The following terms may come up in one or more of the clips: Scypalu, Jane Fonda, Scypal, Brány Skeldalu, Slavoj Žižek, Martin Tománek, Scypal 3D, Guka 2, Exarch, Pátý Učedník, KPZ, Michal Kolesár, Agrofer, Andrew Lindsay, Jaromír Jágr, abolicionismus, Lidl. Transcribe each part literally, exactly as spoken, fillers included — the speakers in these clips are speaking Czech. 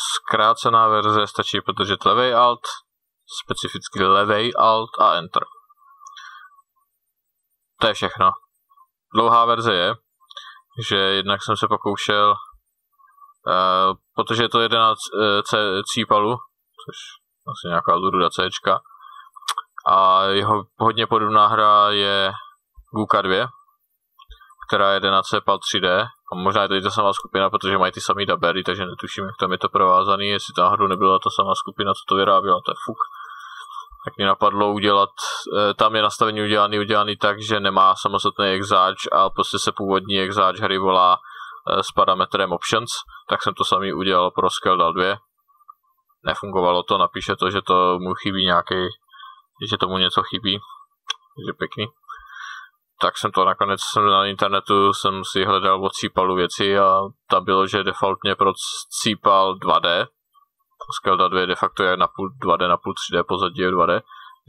zkrácená verze, stačí podržet levej alt, specificky levej alt a enter. To je všechno. Dlouhá verze je, že jednak jsem se pokoušel, uh, protože je to jedenáct uh, Scypalu, což asi nějaká odrůda C, a jeho hodně podobná hra je Guka dva, která jede na Scypal tři D, a možná je to i ta samá skupina, protože mají ty samý dabery, takže netuším, jak tam je to provázaný, jestli náhodou nebyla ta samá skupina, co to vyráběla, to je fuk. Tak mě napadlo udělat, tam je nastavení udělaný, udělaný tak, že nemá samostatný Exarch a prostě se původní Exarch hry volá s parametrem Options, tak jsem to samý udělal pro Skeldal dva. Nefungovalo to, napíše to, že to mu chybí nějaký, že tomu něco chybí, takže pěkný. Tak jsem to nakonec jsem na internetu jsem si hledal od Scypalu věci a tam bylo, že defaultně pro Scypal dva D, Skelda dva de facto je na půl dva D, na půl tři D, pozadí je dva D,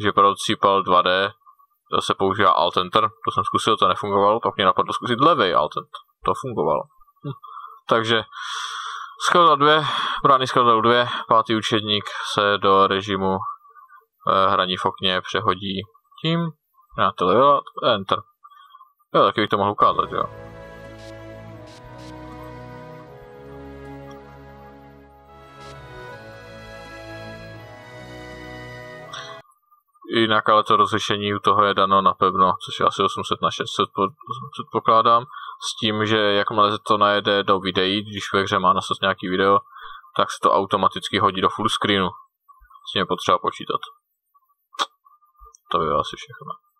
že pro Scypal dva D se používá Alt Enter, to jsem zkusil, to nefungovalo, pak mě napadlo zkusit levej Alt Enter, to fungovalo. Hm. Takže Skelda dva, Brány Skeldalu dva, Pátý učedník se do režimu eh, hraní v okně přehodí tím, na to level Enter. Jo, taky bych to mohl ukázat, jo. Jinak ale to rozlišení u toho je dano napevno, což je asi osm set na šest set, předpokládám, s tím, že jakmile to najede do videí, když ve hře má nastat nějaký video, tak se to automaticky hodí do full screenu. S tím je potřeba počítat. To by bylo asi všechno.